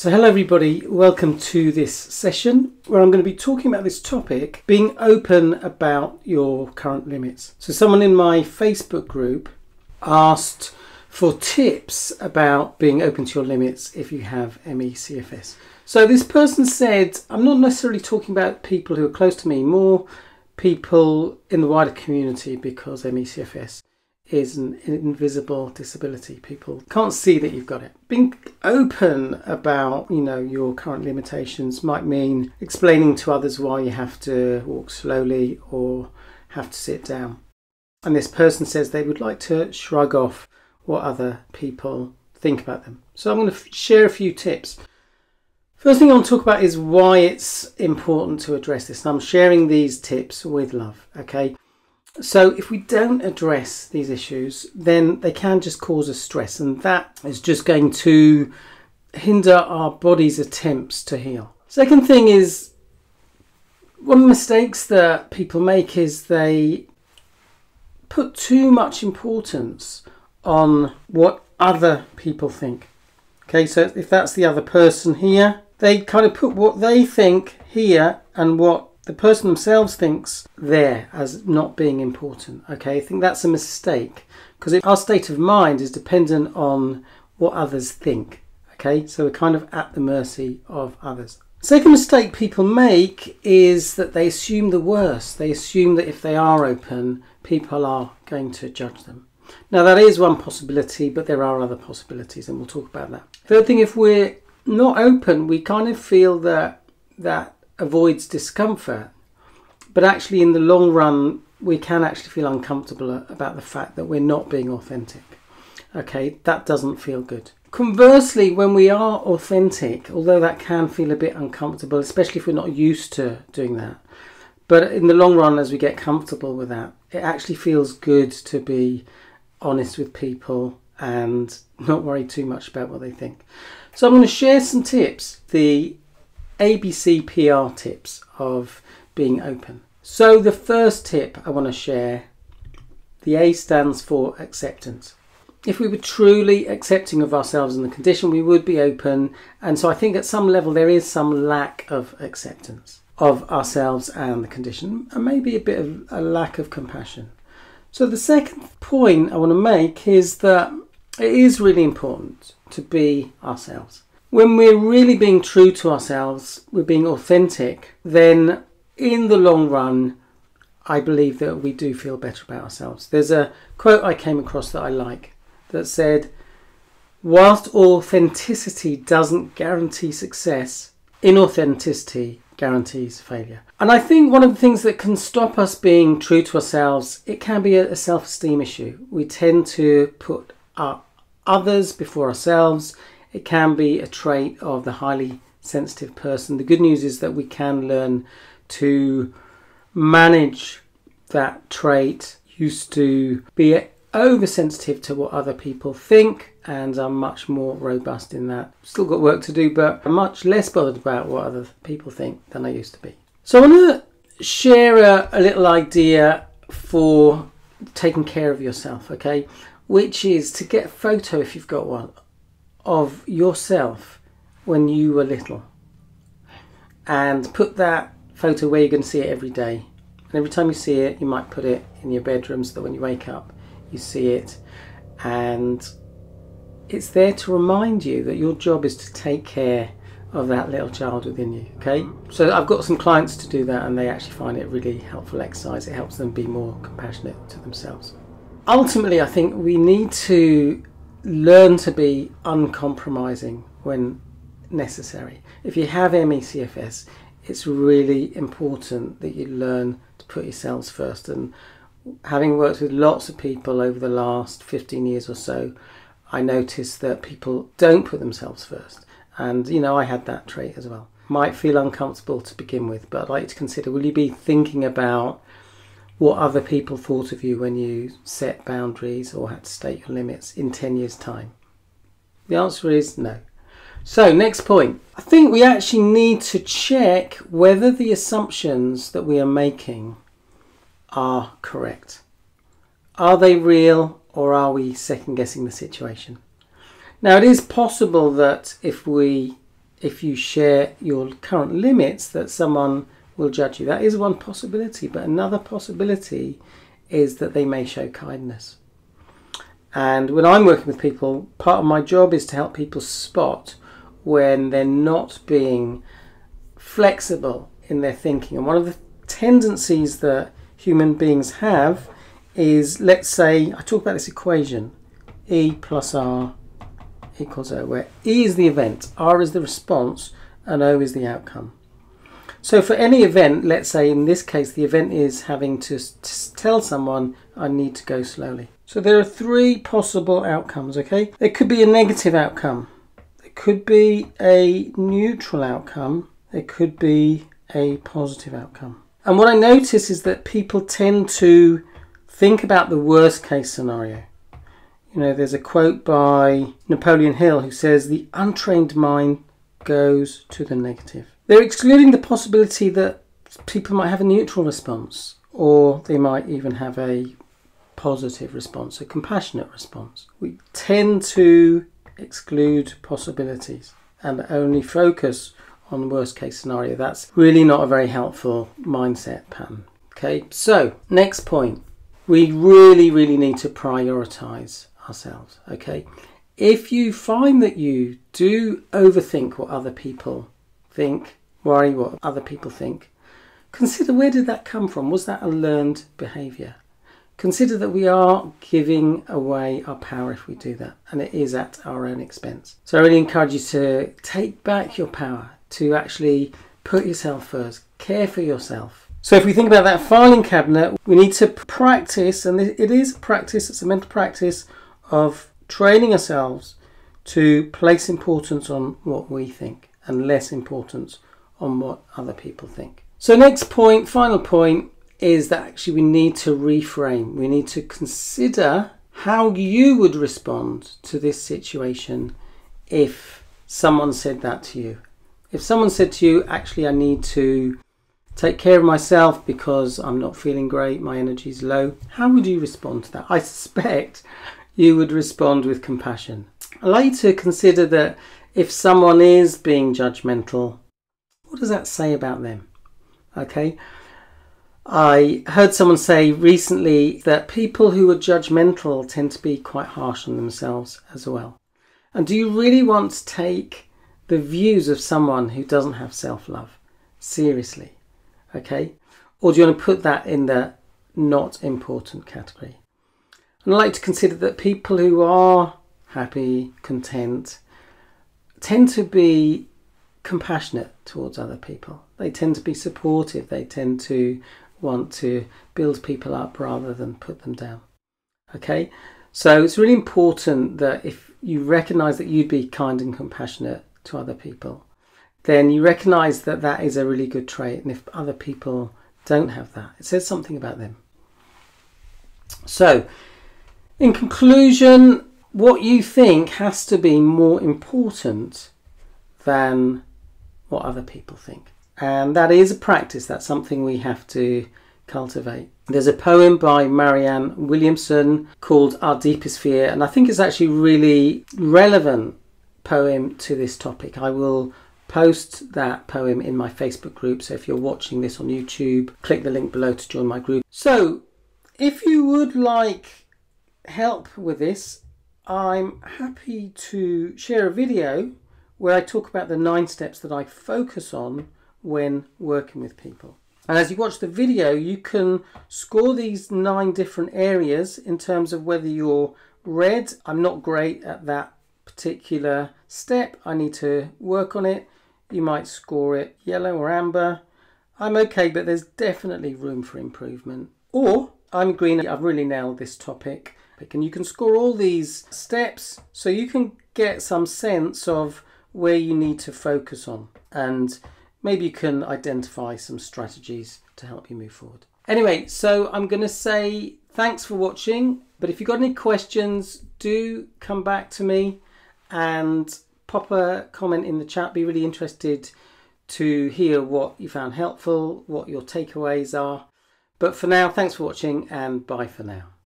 So hello everybody, welcome to this session where I'm going to be talking about this topic, being open about your current limits. So someone in my Facebook group asked for tips about being open to your limits if you have ME/CFS. So this person said, I'm not necessarily talking about people who are close to me, more people in the wider community, because ME/CFS is an invisible disability. People can't see that you've got it. Being open about your current limitations might mean explaining to others why you have to walk slowly or have to sit down. And this person says they would like to shrug off what other people think about them. So I'm going to share a few tips. First thing I want to talk about is why it's important to address this. And I'm sharing these tips with love, okay? So if we don't address these issues, then they can just cause us stress, and that is just going to hinder our body's attempts to heal. Second thing is, one of the mistakes that people make is they put too much importance on what other people think. Okay, so if that's the other person here, they kind of put what they think here and what the person themselves thinks there as not being important. Okay, I think that's a mistake, because our state of mind is dependent on what others think. Okay, so we're kind of at the mercy of others. Second mistake people make is that they assume the worst. They assume that if they are open, people are going to judge them. Now that is one possibility, but there are other possibilities, and we'll talk about that. Third thing, if we're not open, we kind of feel that avoids discomfort, but actually in the long run we can actually feel uncomfortable about the fact that we're not being authentic. Okay, that doesn't feel good. Conversely, when we are authentic, although that can feel a bit uncomfortable, especially if we're not used to doing that, but in the long run, as we get comfortable with that, it actually feels good to be honest with people and not worry too much about what they think. So I'm going to share some tips, the ABCPR tips of being open. So the first tip I want to share, the A stands for acceptance. If we were truly accepting of ourselves and the condition, we would be open. And so I think at some level there is some lack of acceptance of ourselves and the condition, and maybe a bit of a lack of compassion. So the second point I want to make is that it is really important to be ourselves. When we're really being true to ourselves, we're being authentic, then in the long run, I believe that we do feel better about ourselves. There's a quote I came across that I like that said, whilst authenticity doesn't guarantee success, inauthenticity guarantees failure. And I think one of the things that can stop us being true to ourselves, it can be a self-esteem issue. We tend to put our others before ourselves. It can be a trait of the highly sensitive person. The good news is that we can learn to manage that trait. Used to be oversensitive to what other people think and are much more robust in that. Still got work to do, but I'm much less bothered about what other people think than I used to be. So I want to share a little idea for taking care of yourself, okay? Which is to get a photo, if you've got one, of yourself when you were little, and put that photo where you're going to see it every day, and every time you see it you might put it in your bedroom so that when you wake up you see it, and it's there to remind you that your job is to take care of that little child within you. Okay, so I've got some clients to do that, and they actually find it really helpful exercise. It helps them be more compassionate to themselves. Ultimately, I think we need to learn to be uncompromising when necessary. If you have ME/CFS, it's really important that you learn to put yourselves first. And having worked with lots of people over the last 15 years or so, I noticed that people don't put themselves first. And, I had that trait as well. Might feel uncomfortable to begin with, but I'd like to consider, will you be thinking about what other people thought of you when you set boundaries or had to state your limits in 10 years' time? The answer is no. So next point, I think we actually need to check whether the assumptions that we are making are correct. Are they real, or are we second guessing the situation? Now it is possible that if we if you share your current limits, that someone will judge you. That is one possibility, but another possibility is that they may show kindness. And when I'm working with people, part of my job is to help people spot when they're not being flexible in their thinking. And one of the tendencies that human beings have is, let's say, I talk about this equation, E plus R equals O, where E is the event, R is the response, and O is the outcome. So for any event, let's say in this case, the event is having to tell someone, I need to go slowly. So there are three possible outcomes, okay? There could be a negative outcome. There could be a neutral outcome. There could be a positive outcome. And what I notice is that people tend to think about the worst case scenario. You know, there's a quote by Napoleon Hill who says, the untrained mind goes to the negative. They're excluding the possibility that people might have a neutral response, or they might even have a positive response, a compassionate response. We tend to exclude possibilities and only focus on the worst case scenario. That's really not a very helpful mindset pattern. Okay, so next point, we really need to prioritize ourselves. Okay, if you find that you do overthink what other people think, worry what other people think, consider, where did that come from? Was that a learned behavior? Consider that we are giving away our power if we do that, and it is at our own expense. So I really encourage you to take back your power, to actually put yourself first, care for yourself. So if we think about that filing cabinet, we need to practice, and it is a practice, it's a mental practice of training ourselves to place importance on what we think and less importance on what other people think. So next point, final point, is that actually we need to reframe. We need to consider how you would respond to this situation if someone said that to you. If someone said to you, actually, I need to take care of myself because I'm not feeling great, my energy's low, how would you respond to that? I suspect you would respond with compassion. I'd like you to consider that if someone is being judgmental, what does that say about them? Okay. I heard someone say recently that people who are judgmental tend to be quite harsh on themselves as well. And do you really want to take the views of someone who doesn't have self-love seriously? Okay? Or do you want to put that in the not important category? And I like to consider that people who are happy, content, tend to be compassionate towards other people. They tend to be supportive. They tend to want to build people up rather than put them down. Okay, so it's really important that if you recognize that you'd be kind and compassionate to other people, then you recognize that that is a really good trait, and if other people don't have that, it says something about them. So in conclusion, what you think has to be more important than what other people think. And that is a practice, that's something we have to cultivate. There's a poem by Marianne Williamson called Our Deepest Fear, and I think it's actually a really relevant poem to this topic. I will post that poem in my Facebook group, so if you're watching this on YouTube, click the link below to join my group. So if you would like help with this, I'm happy to share a video where I talk about the 9 steps that I focus on when working with people. And as you watch the video, you can score these 9 different areas in terms of whether you're red, I'm not great at that particular step, I need to work on it. You might score it yellow or amber, I'm okay, but there's definitely room for improvement. Or I'm green, I've really nailed this topic. And you can score all these steps so you can get some sense of where you need to focus on, and maybe you can identify some strategies to help you move forward. Anyway, so I'm going to say thanks for watching, but if you've got any questions, do come back to me and pop a comment in the chat. Be really interested to hear what you found helpful, what your takeaways are. But for now, thanks for watching, and bye for now.